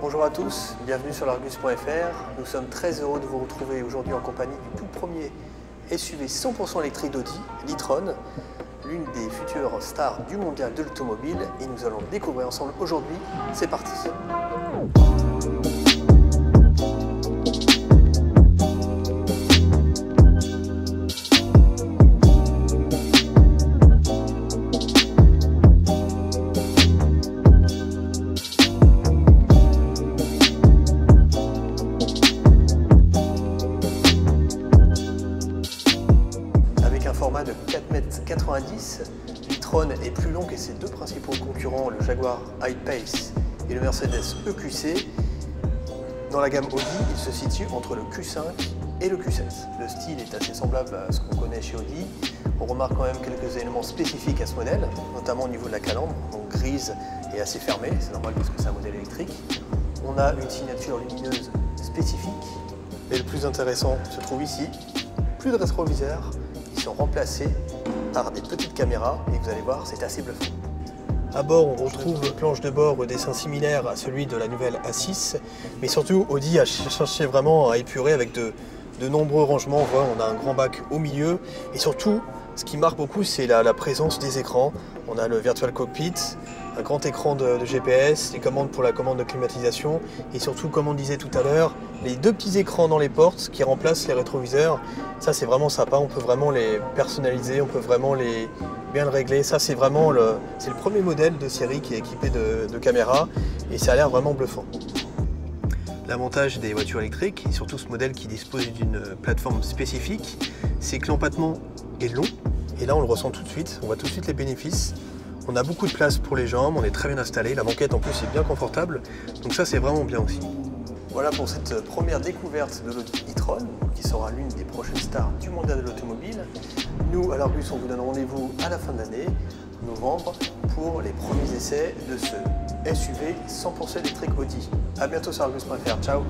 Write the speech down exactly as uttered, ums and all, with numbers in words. Bonjour à tous, bienvenue sur l'argus point F R. Nous sommes très heureux de vous retrouver aujourd'hui en compagnie du tout premier S U V cent pour cent électrique d'Audi, l'e-tron, l'une des futures stars du mondial de l'automobile, et nous allons le découvrir ensemble aujourd'hui. C'est parti! l'e-tron est plus long que ses deux principaux concurrents, le Jaguar I-Pace et le Mercedes E Q C. Dans la gamme Audi, il se situe entre le Q cinq et le Q seize. Le style est assez semblable à ce qu'on connaît chez Audi. On remarque quand même quelques éléments spécifiques à ce modèle, notamment au niveau de la calandre, donc grise et assez fermée, c'est normal parce que c'est un modèle électrique. On a une signature lumineuse spécifique. Et le plus intéressant se trouve ici, plus de rétroviseurs, ils sont remplacés par des petites caméras, et vous allez voir, c'est assez bluffant. À bord, on retrouve une planche de bord au dessin similaire à celui de la nouvelle A six, mais surtout Audi a cherché vraiment à épurer avec de, de nombreux rangements. Voilà, on a un grand bac au milieu, et surtout, ce qui marque beaucoup, c'est la, la présence des écrans. On a le Virtual Cockpit, un grand écran de, de G P S, les commandes pour la commande de climatisation, et surtout, comme on disait tout à l'heure, les deux petits écrans dans les portes qui remplacent les rétroviseurs. Ça, c'est vraiment sympa, on peut vraiment les personnaliser, on peut vraiment les bien le régler. Ça, c'est vraiment le, c'est le premier modèle de série qui est équipé de, de caméras, et ça a l'air vraiment bluffant. L'avantage des voitures électriques, et surtout ce modèle qui dispose d'une plateforme spécifique, c'est que l'empattement est long, et là on le ressent tout de suite, on voit tout de suite les bénéfices. On a beaucoup de place pour les jambes, on est très bien installé, la banquette en plus est bien confortable, donc ça c'est vraiment bien aussi. Voilà pour cette première découverte de l'Audi e-tron, qui sera l'une des prochaines stars du mondial de l'automobile. Nous, à l'Argus, on vous donne rendez-vous à la fin de l'année, novembre, pour les premiers essais de ce S U V cent pour cent électrique Audi. A bientôt sur argus point F R, ciao!